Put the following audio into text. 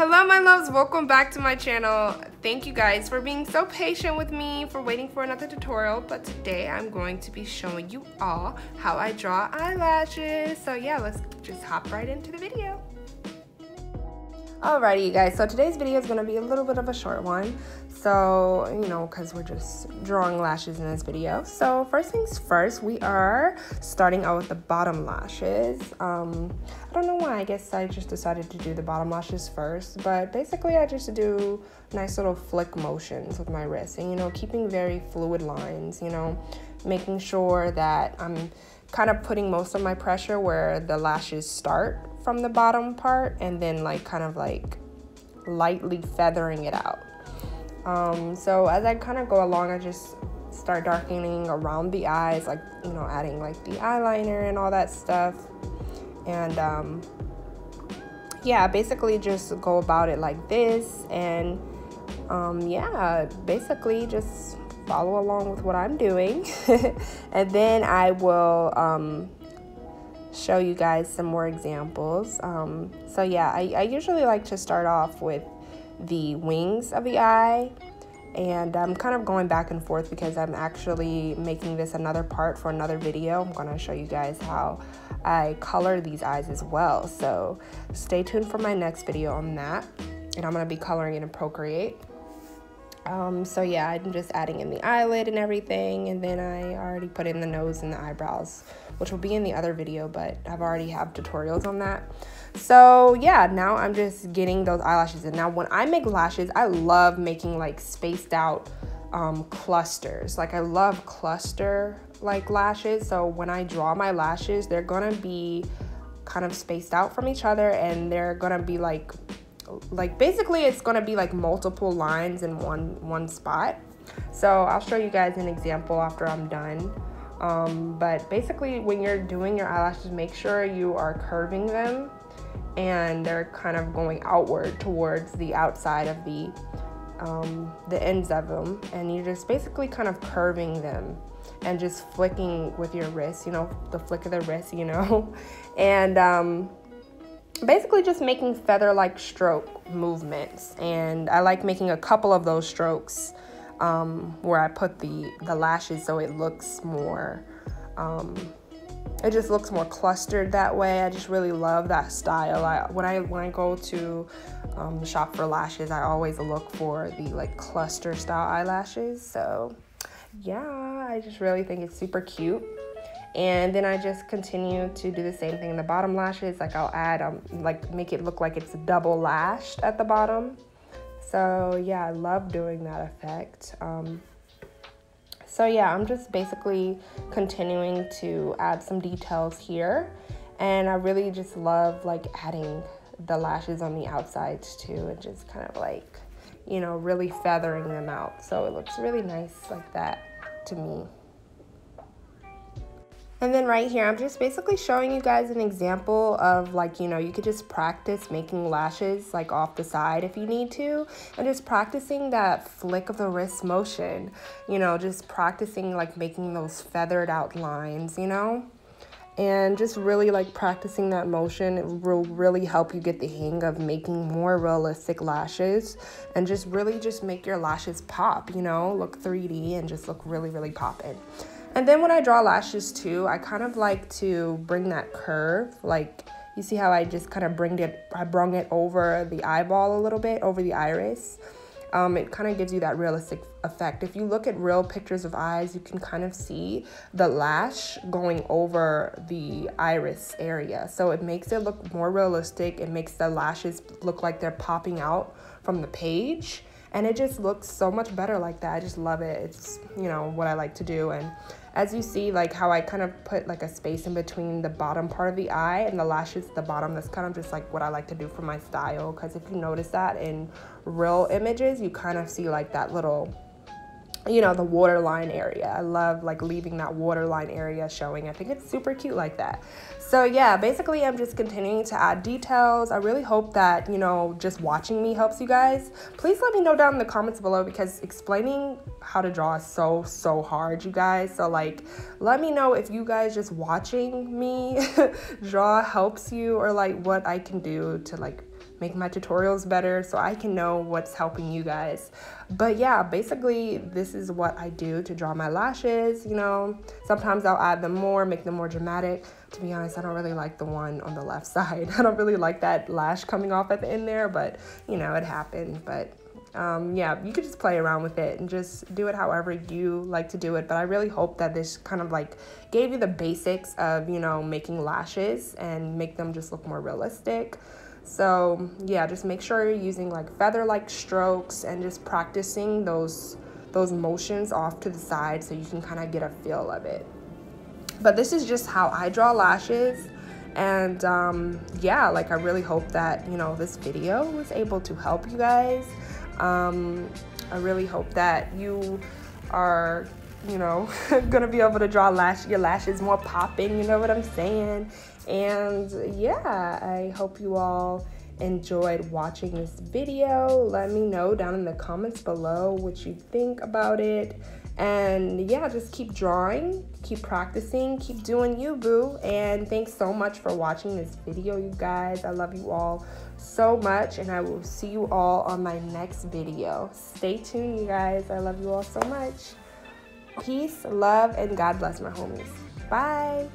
Hello my loves, welcome back to my channel. Thank you guys for being so patient with me, for waiting for another tutorial. But today I'm going to be showing you all how I draw eyelashes. So yeah, let's just hop right into the video. Alrighty you guys, so today's video is going to be a little bit of a short one. So, you know, because we're just drawing lashes in this video. So first things first, we are starting out with the bottom lashes. I don't know why, I guess I just decided to do the bottom lashes first. But basically I just do nice little flick motions with my wrist. And, you know, keeping very fluid lines, you know, making sure that I'm kind of putting most of my pressure where the lashes start from the bottom part, and then like kind of like lightly feathering it out. So as I kind of go along, I just start darkening around the eyes, like, you know, adding like the eyeliner and all that stuff. And yeah, basically just go about it like this. And yeah, basically just follow along with what I'm doing. And then I will show you guys some more examples. So yeah, I usually like to start off with the wings of the eye, and I'm kind of going back and forth because I'm actually making this another part for another video. I'm going to show you guys how I color these eyes as well, so stay tuned for my next video on that. And I'm going to be coloring it in Procreate. So yeah, I'm just adding in the eyelid and everything, and then I already put in the nose and the eyebrows, which will be in the other video, but I've already have tutorials on that. So yeah, now I'm just getting those eyelashes in. Now when I make lashes, I love making like spaced out clusters. Like I love cluster like lashes. So when I draw my lashes, they're gonna be kind of spaced out from each other, and they're gonna be like basically it's gonna be like multiple lines in one spot. So I'll show you guys an example after I'm done. But basically when you're doing your eyelashes, make sure you are curving them and they're kind of going outward towards the outside of the ends of them, and you're just basically kind of curving them and just flicking with your wrist, you know, the flick of the wrist, you know. And basically just making feather-like stroke movements. And I like making a couple of those strokes where I put the lashes, so it looks more it just looks more clustered that way. I just really love that style. When I go to shop for lashes, I always look for the like cluster style eyelashes. So yeah, I just really think it's super cute. And then I just continue to do the same thing in the bottom lashes. Like I'll add, like make it look like it's double lashed at the bottom. So yeah, I love doing that effect. So yeah, I'm just basically continuing to add some details here. And I really just love like adding the lashes on the outsides too, and just kind of like, you know, really feathering them out. So it looks really nice like that to me. And then right here, I'm just basically showing you guys an example of like, you know, you could just practice making lashes like off the side if you need to, and just practicing that flick of the wrist motion, you know, just practicing like making those feathered out lines, you know, and just really like practicing that motion. It will really help you get the hang of making more realistic lashes, and just really just make your lashes pop, you know, look 3D and just look really, really poppin'. And then when I draw lashes too, I kind of like to bring that curve. Like you see how I just kind of brung it over the eyeball a little bit, over the iris. It kind of gives you that realistic effect. If you look at real pictures of eyes, you can kind of see the lash going over the iris area. So it makes it look more realistic. It makes the lashes look like they're popping out from the page. And it just looks so much better like that. I just love it. It's, you know, what I like to do. And as you see, like how I kind of put like a space in between the bottom part of the eye and the lashes at the bottom, that's kind of just like what I like to do for my style. Because if you notice that in real images, you kind of see like that little, you know, the waterline area. I love like leaving that waterline area showing. I think it's super cute like that. So yeah, basically I'm just continuing to add details. I really hope that, you know, just watching me helps you guys. Please let me know down in the comments below, because explaining how to draw is so hard, you guys. So like, let me know if you guys just watching me draw helps you, or like what I can do to like make my tutorials better so I can know what's helping you guys. But yeah, basically this is what I do to draw my lashes. You know, sometimes I'll add them more, make them more dramatic. To be honest, I don't really like the one on the left side. I don't really like that lash coming off at the end there, but you know, it happened. But yeah, you could just play around with it and just do it however you like to do it. But I really hope that this kind of like gave you the basics of, you know, making lashes and make them just look more realistic. So yeah, just make sure you're using like feather-like strokes and just practicing those motions off to the side so you can kind of get a feel of it. But this is just how I draw lashes. And yeah, like I really hope that, you know, this video was able to help you guys. I really hope that you are, you know, gonna be able to draw your lashes more popping, you know what I'm saying? And yeah, I hope you all enjoyed watching this video. Let me know down in the comments below what you think about it. And yeah, just keep drawing, keep practicing, keep doing you, boo. And thanks so much for watching this video, you guys. I love you all so much, and I will see you all on my next video. Stay tuned, you guys. I love you all so much. Peace, love, and God bless my homies. Bye.